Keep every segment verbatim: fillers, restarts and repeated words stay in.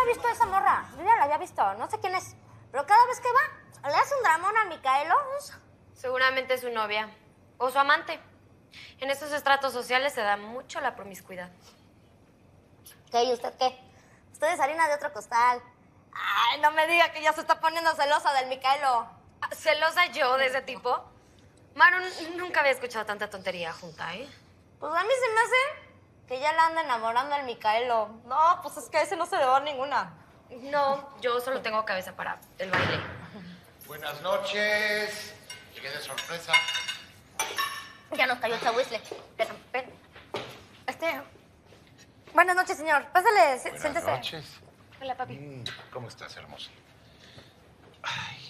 había visto a esa morra, yo ya la había visto, no sé quién es. Pero cada vez que va, le hace un dramón a Micaelo. Seguramente es su novia o su amante. En estos estratos sociales se da mucho la promiscuidad. ¿Qué? ¿Y usted qué? Usted es harina de otro costal. Ay, no me diga que ya se está poniendo celosa del Micaelo. ¿Celosa yo de ese tipo? Maru, nunca había escuchado tanta tontería junta, ¿eh? Pues a mí se me hace que ya la anda enamorando al Micaelo. No, pues es que a ese no se le va ninguna. No, yo solo tengo cabeza para el baile. Buenas noches. Llegué de sorpresa. Ya nos cayó el chahuizle. Pero, pero, este... Buenas noches, señor. Pásale, siéntese. Buenas noches. Hola, papi. Mm, ¿Cómo estás, hermosa? Ay.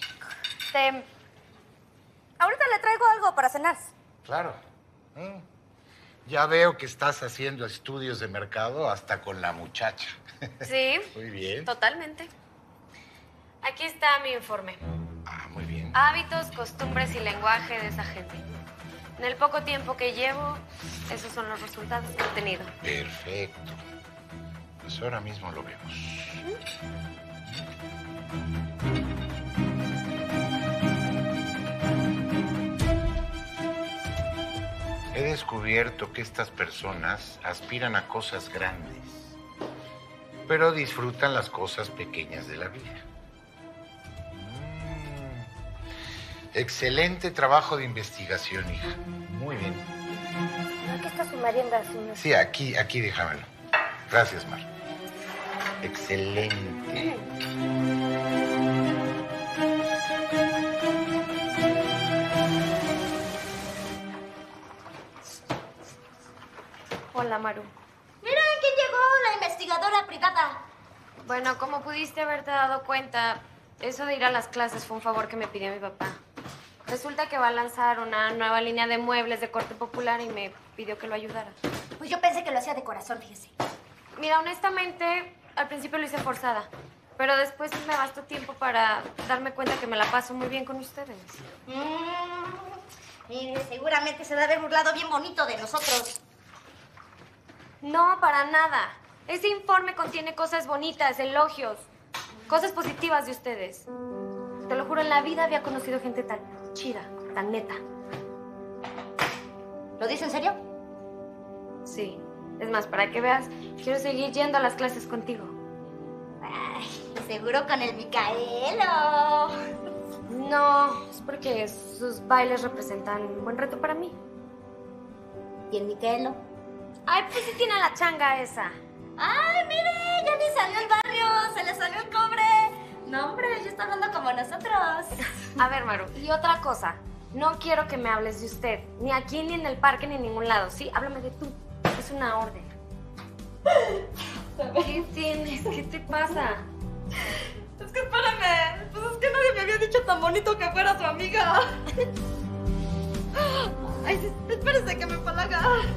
Este... Ahorita le traigo algo para cenar. Claro. Mm. Ya veo que estás haciendo estudios de mercado hasta con la muchacha. Sí. Muy bien. Totalmente. Aquí está mi informe. Ah, muy bien. Hábitos, costumbres y lenguaje de esa gente. En el poco tiempo que llevo, esos son los resultados que he obtenido. Perfecto. Pues ahora mismo lo vemos. ¿Mm? He descubierto que estas personas aspiran a cosas grandes, pero disfrutan las cosas pequeñas de la vida. Excelente trabajo de investigación, hija. Muy bien. Aquí está su marienda, señor. Sí, aquí, aquí déjamelo. Gracias, Mar. Excelente. Hola, Maru. Mira quién llegó, la investigadora privada. Bueno, como pudiste haberte dado cuenta, eso de ir a las clases fue un favor que me pidió mi papá. Resulta que va a lanzar una nueva línea de muebles de corte popular y me pidió que lo ayudara. Pues yo pensé que lo hacía de corazón, fíjese. Mira, honestamente, al principio lo hice forzada, pero después me bastó tiempo para darme cuenta que me la paso muy bien con ustedes. Mm, mire, seguramente se debe haber burlado bien bonito de nosotros. No, para nada. Ese informe contiene cosas bonitas, elogios, cosas positivas de ustedes. Te lo juro, en la vida había conocido gente tal... chida, tan neta. ¿Lo dices en serio? Sí. Es más, para que veas, quiero seguir yendo a las clases contigo. Ay, seguro con el Micaelo. No, es porque sus bailes representan un buen reto para mí. ¿Y el Micaelo? Ay, pues sí tiene la changa esa. Ay, mire, ya ni salió el barrio, se le salió el cobre. No, hombre, yo estoy hablando como nosotros. A ver, Maru, y otra cosa. No quiero que me hables de usted. Ni aquí, ni en el parque, ni en ningún lado, ¿sí? Háblame de tú. Es una orden. ¿Qué tienes? ¿Qué te pasa? Es que espérame. Pues es que nadie me había dicho tan bonito que fuera su amiga. Ay, espérese que me empalaga. Ay.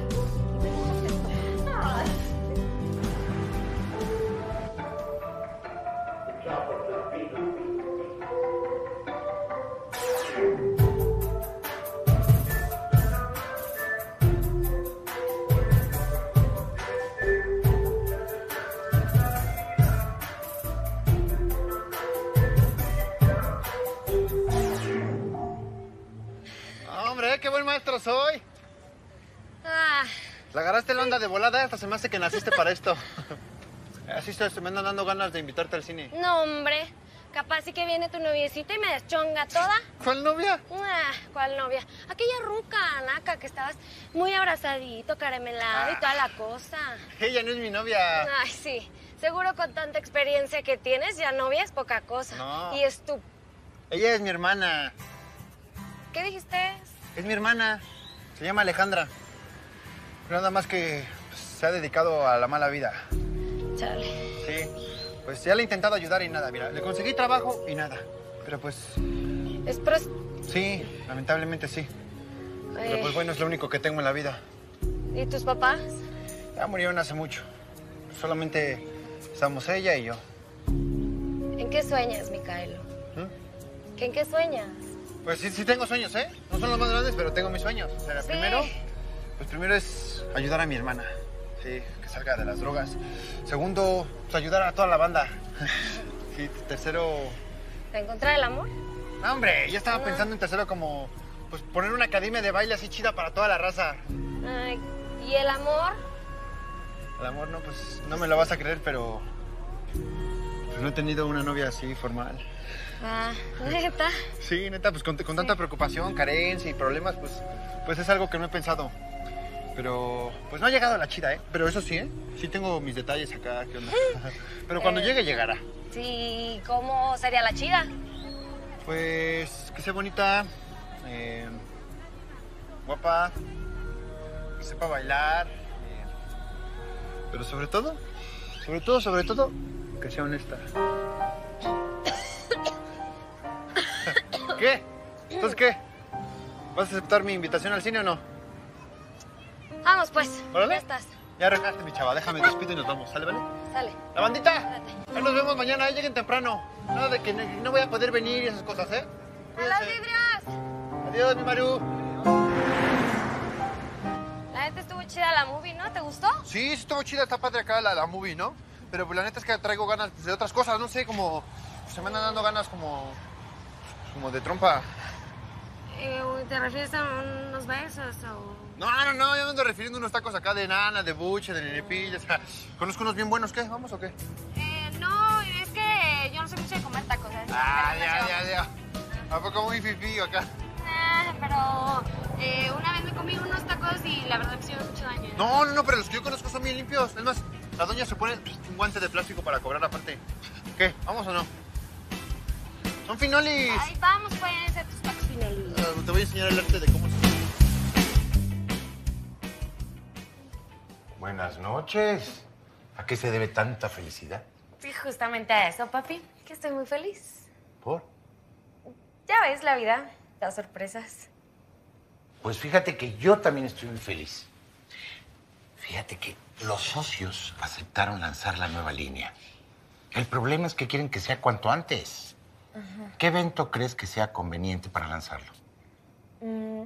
Maestro soy. Ah, la agarraste la onda de volada, hasta se me hace que naciste para esto. Así se, se me andan dando ganas de invitarte al cine. No, hombre. Capaz sí que viene tu noviecita y me deschonga toda. ¿Cuál novia? Ah, ¿cuál novia? Aquella ruca, naca, que estabas muy abrazadito, caramelado ah, y toda la cosa. Ella no es mi novia. Ay, sí. Seguro con tanta experiencia que tienes, ya novia es poca cosa. No. Y es tú. Ella es mi hermana. ¿Qué dijiste? Es mi hermana, se llama Alejandra. Nada más que pues, se ha dedicado a la mala vida. Chale. Sí, pues ya le he intentado ayudar y nada, mira, le conseguí trabajo y nada. Pero pues... ¿Es pros...? Sí, lamentablemente sí. Eh... Pero pues bueno, es lo único que tengo en la vida. ¿Y tus papás? Ya murieron hace mucho. Solamente estamos ella y yo. ¿En qué sueñas, Micaelo? ¿Mm? ¿En qué sueñas? Pues sí, sí tengo sueños, ¿eh? No son los más grandes, pero tengo mis sueños. O sea, sí. Primero, pues primero es ayudar a mi hermana, sí, que salga de las drogas. Segundo, pues ayudar a toda la banda Y tercero... ¿Te encontré el amor? No, hombre, yo estaba no. pensando en tercero como... Pues poner una academia de baile así chida para toda la raza. Ay, ¿y el amor? El amor, no, pues no me lo vas a creer, pero... Pues no he tenido una novia así formal. Ah, ¿neta? Sí, neta, pues con, con tanta sí. preocupación, carencia y problemas, pues... Pues es algo que no he pensado. Pero, pues no ha llegado la chida, ¿eh? Pero eso sí, ¿eh? Sí tengo mis detalles acá, ¿qué onda? Pero cuando eh, llegue, llegará. Sí, ¿cómo sería la chida? Pues, que sea bonita, eh, guapa, que sepa bailar, eh, pero sobre todo, sobre todo, sobre todo, que sea honesta. ¿Qué? ¿Entonces qué? ¿Vas a aceptar mi invitación al cine o no? Vamos, pues. ¿Órale? Ya estás. Ya arreglaste, mi chava. Déjame, despido y nos vamos. ¿Sale, vale? Sale. ¡La bandita! Ahí nos vemos mañana. Ahí lleguen temprano. Nada de que no, no voy a poder venir y esas cosas, ¿eh? ¡A las vidrias! Adiós, mi Maru. La neta estuvo chida la movie, ¿no? ¿Te gustó? Sí, estuvo chida. Está padre acá la, la movie, ¿no? Pero pues, la neta es que traigo ganas de otras cosas. No sé, como... Pues, se me andan dando ganas como... Como de trompa. ¿Te refieres a unos besos o...? No, no, no, yo me ando refiriendo a unos tacos acá de nana, de buche, de nenepilla, o sea, conozco unos bien buenos, ¿qué? ¿Vamos o qué? Eh, no, es que yo no sé mucho de comer tacos. ¿Sabes? Ah, ya, ya, ya. ¿A poco muy fifí acá? Ah, pero eh, una vez me comí unos tacos y la verdad me hicieron mucho daño. No, no, no, pero los que yo conozco son bien limpios. Es más, la doña se pone un guante de plástico para cobrar aparte. ¿Qué? ¿Vamos o no? Son finolis. Ay, vamos pues a tus tacos finolis. Uh, te voy a enseñar el arte de cómo se... Buenas noches. ¿A qué se debe tanta felicidad? Sí, justamente a eso, papi. Que estoy muy feliz. ¿Por? Ya ves, la vida da sorpresas. Pues fíjate que yo también estoy muy feliz. Fíjate que los socios aceptaron lanzar la nueva línea. El problema es que quieren que sea cuanto antes. Ajá. ¿Qué evento crees que sea conveniente para lanzarlo? Mm,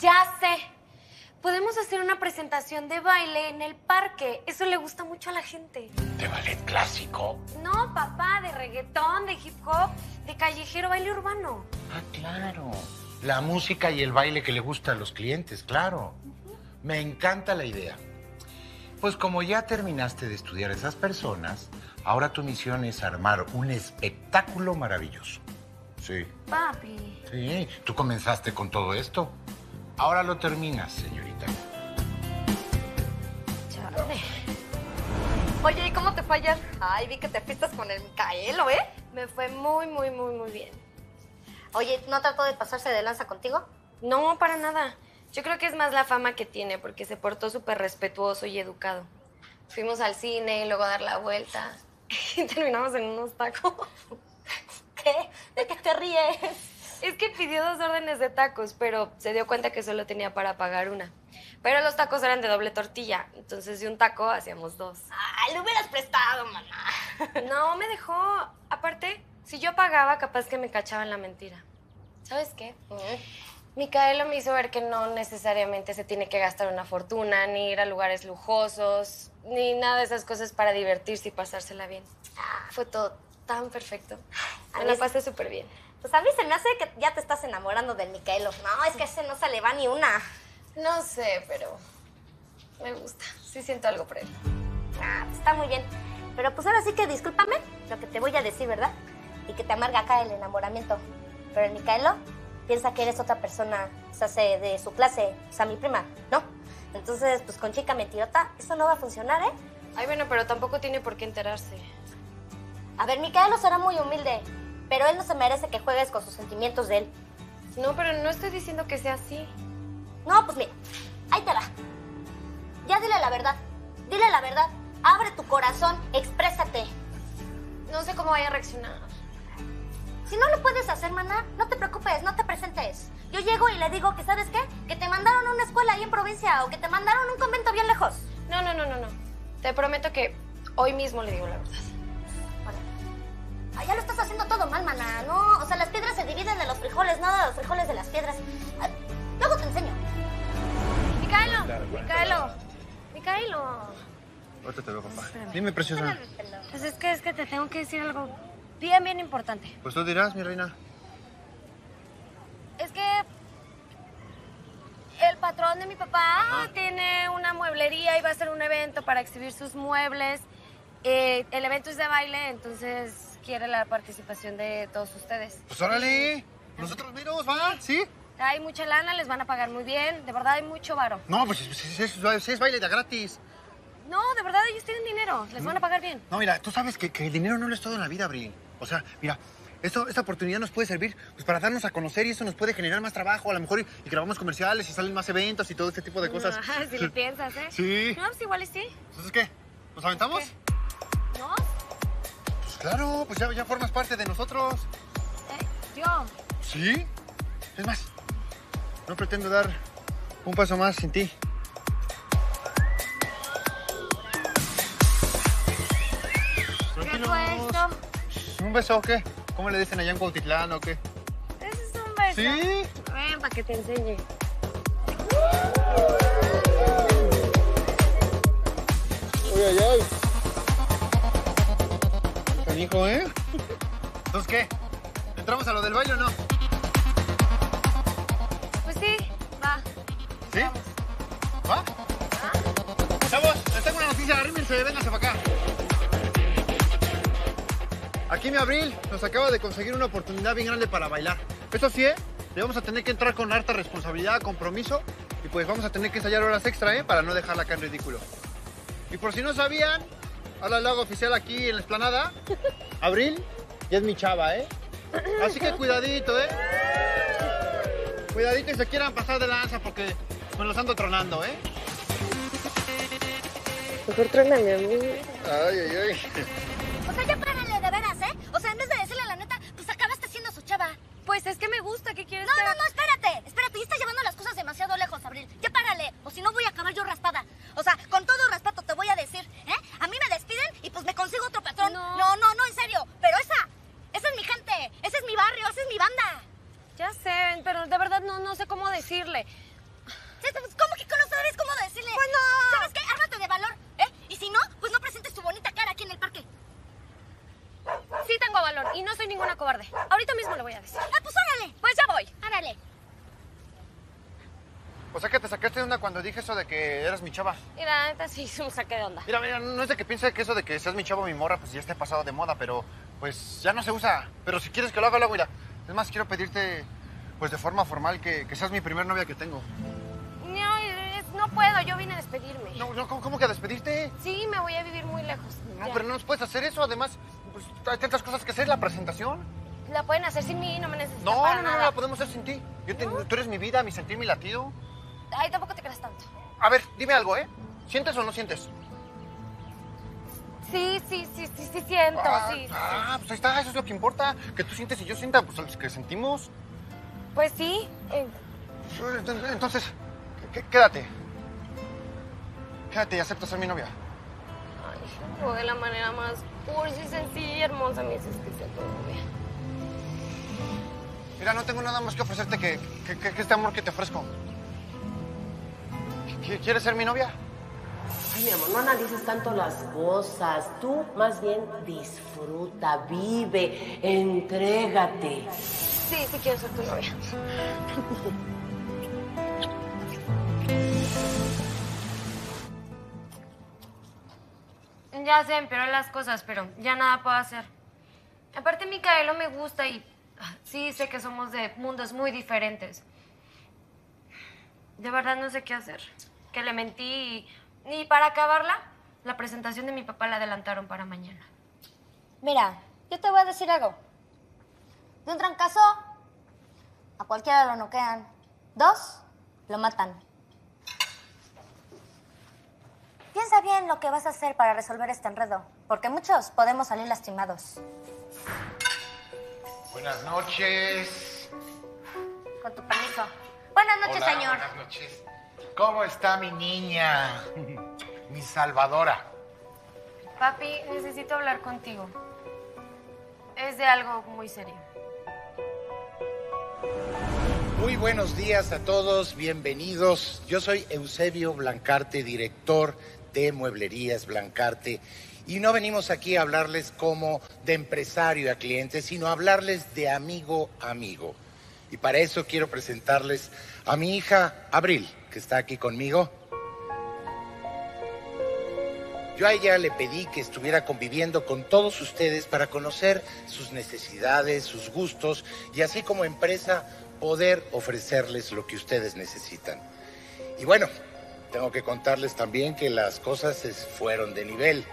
ya sé. Podemos hacer una presentación de baile en el parque. Eso le gusta mucho a la gente. ¿De ballet clásico? No, papá, de reggaetón, de hip hop, de callejero, baile urbano. Ah, claro. La música y el baile que le gusta a los clientes, claro. Uh-huh. Me encanta la idea. Pues como ya terminaste de estudiar a esas personas, ahora tu misión es armar un espectáculo maravilloso. Sí. Papi. Sí, tú comenzaste con todo esto. Ahora lo terminas, señorita. Chale. Oye, ¿y cómo te fue ayer? Ay, vi que te fuiste con el Micaelo, ¿eh? Me fue muy, muy, muy, muy bien. Oye, ¿no trató de pasarse de lanza contigo? No, para nada. Yo creo que es más la fama que tiene, porque se portó súper respetuoso y educado. Fuimos al cine y luego a dar la vuelta. Y terminamos en unos tacos. ¿Qué? ¿De qué te ríes? Es que pidió dos órdenes de tacos, pero se dio cuenta que solo tenía para pagar una. Pero los tacos eran de doble tortilla, entonces de un taco hacíamos dos. ¡Ay, lo hubieras prestado, mamá! No, me dejó. Aparte, si yo pagaba, capaz que me cachaban la mentira. ¿Sabes qué? Mm. Micaelo me hizo ver que no necesariamente se tiene que gastar una fortuna, ni ir a lugares lujosos, ni nada de esas cosas para divertirse y pasársela bien. Fue todo tan perfecto. Me la pasé súper bien. Pues a mí se me hace que ya te estás enamorando del Micaelo. No, es que a ese no se le va ni una. No sé, pero me gusta. Sí siento algo por él. Ah, pues está muy bien. Pero pues ahora sí que discúlpame lo que te voy a decir, ¿verdad? Y que te amarga acá el enamoramiento. Pero el Micaelo piensa que eres otra persona, o sea, de su clase, o sea, mi prima, ¿no? Entonces, pues con chica mentirota, eso no va a funcionar, ¿eh? Ay, bueno, pero tampoco tiene por qué enterarse. A ver, Micaelo será muy humilde. Pero él no se merece que juegues con sus sentimientos de él. No, pero no estoy diciendo que sea así. No, pues mira, ahí te va. Ya dile la verdad, dile la verdad. Abre tu corazón, exprésate. No sé cómo vaya a reaccionar. Si no lo puedes hacer, maná, no te preocupes, no te presentes. Yo llego y le digo que, ¿sabes qué? Que te mandaron a una escuela ahí en provincia o que te mandaron a un convento bien lejos. No, no, no, no, no. Te prometo que hoy mismo le digo la verdad. Ay, ya lo estás haciendo todo mal, maná, ¿no? O sea, las piedras se dividen de los frijoles, no de los frijoles de las piedras. Ay, luego te enseño. Micaelo, Micaelo, Micaelo. Ahorita te veo, papá. Espérame. Dime, preciosa. Pues es que, es que te tengo que decir algo bien, bien importante. Pues tú dirás, mi reina. Es que el patrón de mi papá Ajá. tiene una mueblería y va a hacer un evento para exhibir sus muebles. Eh, el evento es de baile, entonces quiere la participación de todos ustedes. Pues órale, nosotros mismos, ¿va? ¿Sí? Hay mucha lana, les van a pagar muy bien. De verdad, hay mucho varo. No, pues es, es, es baile de gratis. No, de verdad, ellos tienen dinero. Les no, van a pagar bien. No, mira, tú sabes que, que el dinero no lo es todo en la vida, Abril. O sea, mira, esto, esta oportunidad nos puede servir pues, para darnos a conocer y eso nos puede generar más trabajo. A lo mejor y, y grabamos comerciales y salen más eventos y todo este tipo de cosas. No, si lo piensas, ¿eh? Sí. No, pues igual y sí. ¿Entonces qué? ¿Nos aventamos? ¿Qué? ¿Nos? Pues claro, pues ya, ya formas parte de nosotros. ¿Eh? ¿Yo? ¿Sí? Es más, no pretendo dar un paso más sin ti. ¿Qué fue esto? ¿Un beso o qué? ¿Cómo le dicen allá en Cuautitlán o qué? Eso es un beso. ¿Sí? Ven, para que te enseñe. Uy, ay, ay. Canijo, ¿eh? ¿Entonces qué? ¿Entramos a lo del baile o no? Pues sí, va. ¿Sí? Vamos. ¿Va? ¿Va? Chavos, les tengo una noticia, arrímense, vénganse para acá. Aquí mi Abril nos acaba de conseguir una oportunidad bien grande para bailar. Eso sí, ¿eh? Le vamos a tener que entrar con harta responsabilidad, compromiso y pues vamos a tener que ensayar horas extra, ¿eh? Para no dejarla acá en ridículo. Y por si no sabían, ahora lo hago oficial aquí en la explanada. Abril ya es mi chava, ¿eh? Así que cuidadito, ¿eh? Cuidadito y se quieran pasar de lanza porque me los ando tronando, ¿eh? Mejor tróname a mí. Ay, ay, ay. O sea, ya párale de veras, ¿eh? O sea, antes de decirle la neta, pues acabaste siendo su chava. Pues es que me gusta, ¿qué quieres? No, no, no, espérate. Espérate, ya estás llevando las cosas demasiado lejos, Abril. Ya párale, o si no voy a acabar yo raspada. O sea, con todo respeto te voy a decir, ¿eh? A mí me despiden y pues me consigo otro patrón. No, no, no, no, en serio. Pero esa, esa es mi gente, ese es mi barrio, esa es mi banda. Ya sé, pero de verdad no, no sé cómo decirle. ¿Cómo que no sabes cómo decirle? Bueno. ¿Sabes qué? Ármate de valor, ¿eh? Y si no, pues no presentes tu bonita cara aquí en el parque. Sí tengo valor y no soy ninguna cobarde. Ahorita mismo le voy a decir. Ah, pues órale. Pues ya voy. Árale. O sea que te sacaste de onda cuando dije eso de que eras mi chava. Mira, neta sí me saqué de onda. Mira, mira, no es de que piense que eso de que seas mi chava o mi morra, pues ya está pasado de moda, pero pues ya no se usa. Pero si quieres que lo haga, lo hago, mira. Es más, quiero pedirte, pues de forma formal, que, que seas mi primer novia que tengo. No, es, no puedo. Yo vine a despedirme. No, no, ¿cómo, cómo que a despedirte? Sí, me voy a vivir muy lejos. No, ya. Pero no nos puedes hacer eso, además... Pues hay tantas cosas que hacer, la presentación. La pueden hacer sin mí, no me necesitan no, para no, nada. No, no, la podemos hacer sin ti. Yo te, ¿No? Tú eres mi vida, mi sentir, mi latido. Ay, tampoco te creas tanto. A ver, dime algo, ¿eh? ¿Sientes o no sientes? Sí, sí, sí, sí, sí siento, ah, sí. Ah, sí. Pues ahí está, eso es lo que importa. Que tú sientes y yo sienta, pues los que sentimos. Pues sí. Eh. Entonces, quédate. Quédate y acepta ser mi novia. Ay, o de la manera más... Cursi, sencilla y hermosa, me dices que sea todo bien. Mira, no tengo nada más que ofrecerte que, que, que, que este amor que te ofrezco. ¿Quieres ser mi novia? Ay, mi amor, no analices tanto las cosas. Tú, más bien, disfruta, vive, entrégate. Sí, sí quiero ser tu novia. Ya se empeoró las cosas, pero ya nada puedo hacer. Aparte, Micaelo me gusta y sí sé que somos de mundos muy diferentes. De verdad no sé qué hacer. Que le mentí y, y para acabarla, la presentación de mi papá la adelantaron para mañana. Mira, yo te voy a decir algo. De un trancazo, a cualquiera lo noquean. Dos, lo matan. Piensa bien lo que vas a hacer para resolver este enredo, porque muchos podemos salir lastimados. Buenas noches. Con tu permiso. Buenas noches, Hola, señor. Buenas noches. ¿Cómo está mi niña? Mi salvadora. Papi, necesito hablar contigo. Es de algo muy serio. Muy buenos días a todos, bienvenidos. Yo soy Eusebio Blancarte, director de Mueblerías Blancarte. Y no venimos aquí a hablarles como de empresario a cliente, sino a hablarles de amigo a amigo. Y para eso quiero presentarles a mi hija Abril, que está aquí conmigo. Yo a ella le pedí que estuviera conviviendo con todos ustedes para conocer sus necesidades, sus gustos y así como empresa poder ofrecerles lo que ustedes necesitan. Y bueno, tengo que contarles también que las cosas se fueron de nivel.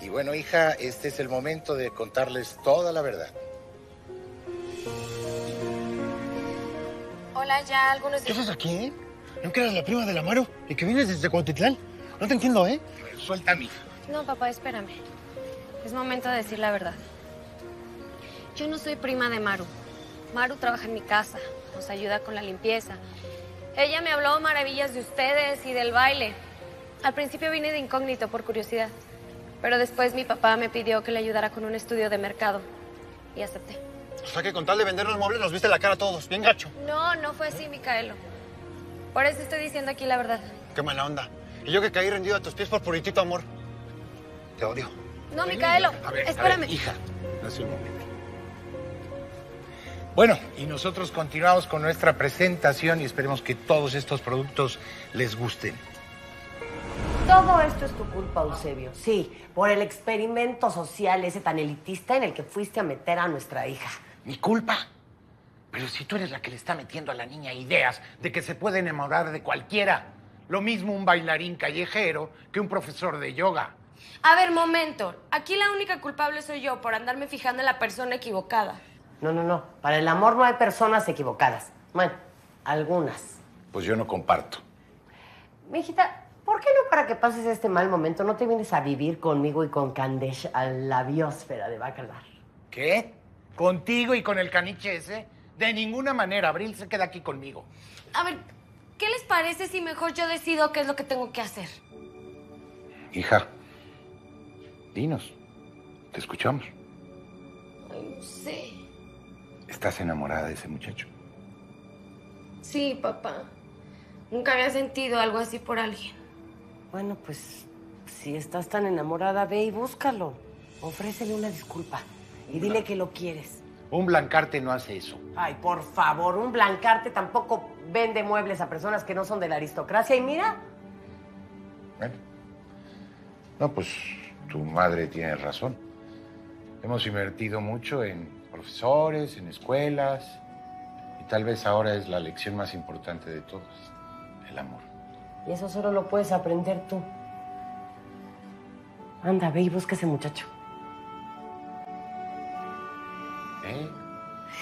Y bueno, hija, este es el momento de contarles toda la verdad. Hola, ya algunos... ¿Qué haces aquí? ¿No que eras la prima del Amaro y que vienes desde Cuautitlán? No te entiendo, ¿eh? Suelta a mí. No, papá, espérame. Es momento de decir la verdad. Yo no soy prima de Maru. Maru trabaja en mi casa, nos ayuda con la limpieza. Ella me habló maravillas de ustedes y del baile. Al principio vine de incógnito por curiosidad. Pero después mi papá me pidió que le ayudara con un estudio de mercado. Y acepté. O sea que con tal de vender los muebles nos viste la cara a todos, bien gacho. No, no fue así, Micaelo. Por eso estoy diciendo aquí la verdad. Qué mala onda. Y yo que caí rendido a tus pies por puritito amor. Te odio. No, Micaelo, a ver, espérame. A ver, hija, no es un momento. Bueno, y nosotros continuamos con nuestra presentación y esperemos que todos estos productos les gusten. Todo esto es tu culpa, Eusebio. Sí, por el experimento social ese tan elitista en el que fuiste a meter a nuestra hija. ¿Mi culpa? Pero si tú eres la que le está metiendo a la niña ideas de que se puede enamorar de cualquiera. Lo mismo un bailarín callejero que un profesor de yoga. A ver, momento. Aquí la única culpable soy yo por andarme fijando en la persona equivocada. No, no, no. Para el amor no hay personas equivocadas. Bueno, algunas. Pues yo no comparto. Mijita, ¿por qué no para que pases este mal momento no te vienes a vivir conmigo y con Candesh a la biosfera de Bacalar? ¿Qué? ¿Contigo y con el caniche ese? De ninguna manera. Abril se queda aquí conmigo. A ver, ¿qué les parece si mejor yo decido qué es lo que tengo que hacer? Hija, dinos. Te escuchamos. Ay, no sé. ¿Estás enamorada de ese muchacho? Sí, papá. Nunca había sentido algo así por alguien. Bueno, pues, si estás tan enamorada, ve y búscalo. Ofrécele una disculpa y dile que lo quieres. Un Blancarte no hace eso. Ay, por favor, un Blancarte tampoco vende muebles a personas que no son de la aristocracia. Y mira. Bueno. No, pues, tu madre tiene razón. Hemos invertido mucho en... profesores, en escuelas, y tal vez ahora es la lección más importante de todas, el amor. Y eso solo lo puedes aprender tú. Anda, ve y busca a ese muchacho. ¿Eh?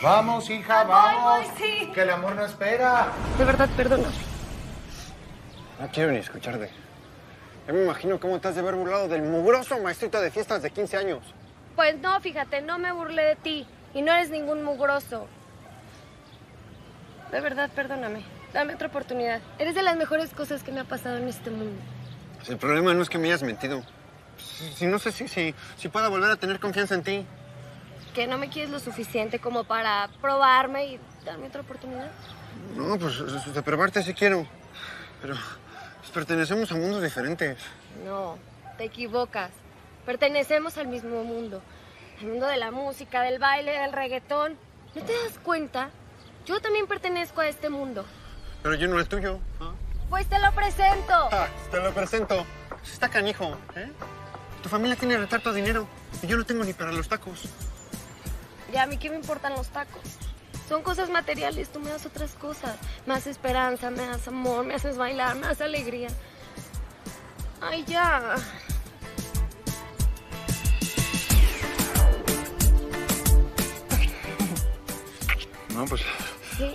Vamos, hija, vamos. Voy, voy, sí. Que el amor no espera. De verdad, perdóname. No quiero ni escucharte. Ya me imagino cómo te has de haber burlado del mugroso maestrito de fiestas de quince años. Pues no, fíjate, no me burlé de ti. Y no eres ningún mugroso. De verdad, perdóname. Dame otra oportunidad. Eres de las mejores cosas que me ha pasado en este mundo. Pues el problema no es que me hayas mentido. Si, si no sé si, si, si pueda volver a tener confianza en ti. ¿Que no me quieres lo suficiente como para probarme y darme otra oportunidad? No, pues de probarte sí quiero. Pero pues, pertenecemos a mundos diferentes. No, te equivocas. Pertenecemos al mismo mundo. El mundo de la música, del baile, del reggaetón. ¿No te das cuenta? Yo también pertenezco a este mundo. Pero yo no el tuyo. ¿Ah? Pues te lo presento. Ah, te lo presento. Está canijo, ¿eh? Tu familia tiene retardo de dinero y yo no tengo ni para los tacos. Ya, a mí qué me importan los tacos. Son cosas materiales, tú me das otras cosas. Me das esperanza, me das amor, me haces bailar, me das alegría. Ay, ya... No, pues,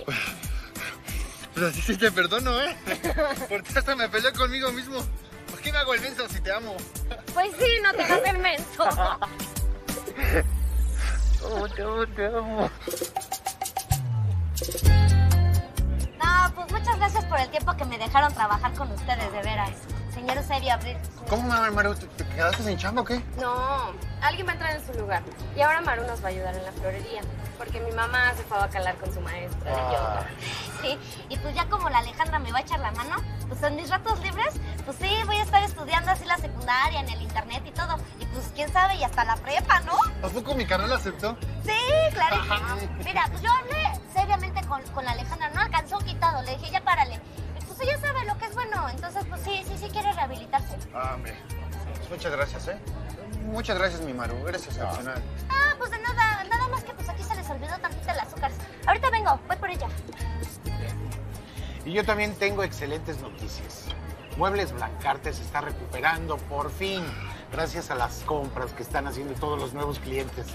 pues, pues así sí te perdono, ¿eh? Porque hasta me peleé conmigo mismo. ¿Por qué me hago el menso si te amo? Pues sí, no te hagas el menso. Oh, te amo, te amo. No, pues muchas gracias por el tiempo que me dejaron trabajar con ustedes, de veras. Se Señor Eusebio, abrir. ¿Cómo, Maru? ¿Te quedaste sin chamba o qué? No, alguien va a entrar en su lugar. Y ahora Maru nos va a ayudar en la florería, porque mi mamá se fue a Bacalar con su maestra de yoga. Sí, y pues ya como la Alejandra me va a echar la mano, pues en mis ratos libres, pues sí, voy a estar estudiando así la secundaria, en el internet y todo. Y pues quién sabe, y hasta la prepa, ¿no? ¿A poco mi carnal aceptó? Sí, claro. Mira, pues yo hablé seriamente con, con la Alejandra, no alcanzó quitado, le dije, ya párale. Pues ella sabe lo que es bueno, entonces pues sí, sí, sí quiere rehabilitarse. Ah, mira, pues muchas gracias, ¿eh? Muchas gracias, mi Maru, eres excepcional. Ah, pues de nada, nada más que pues aquí se les olvidó tantito el azúcar. Ahorita vengo, voy por ella. Y yo también tengo excelentes noticias. Muebles Blancarte se está recuperando por fin, gracias a las compras que están haciendo todos los nuevos clientes.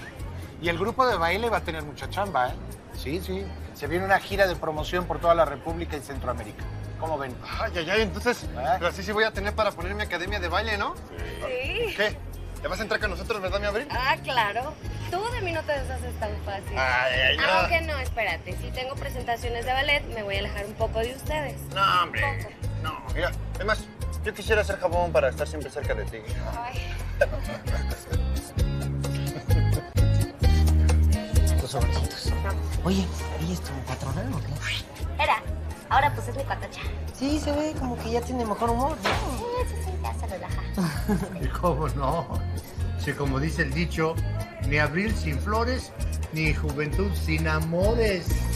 Y el grupo de baile va a tener mucha chamba, ¿eh? Sí, sí. Se viene una gira de promoción por toda la República y Centroamérica. ¿Cómo ven? Ay, ay, ay, entonces, ¿eh? Pero así sí voy a tener para poner mi academia de baile, ¿no? Sí. ¿Qué? ¿Te vas a entrar con nosotros, verdad, mi Abril? Ah, claro. Tú de mí no te deshaces tan fácil. Ay, ay, ay. Aunque no, espérate. Si tengo presentaciones de ballet, me voy a alejar un poco de ustedes. No, hombre. Un poco. No, mira. Además, yo quisiera hacer jabón para estar siempre cerca de ti. Ay. Los sobrecitos. Oye, ¿ella es tu patrona o qué? Era. Ahora pues es mi patacha. Sí, se ve como que ya tiene mejor humor, ¿no? Sí, sí, sí, ya se relaja. ¿Y cómo no? Si como dice el dicho, ni abril sin flores, ni juventud sin amores.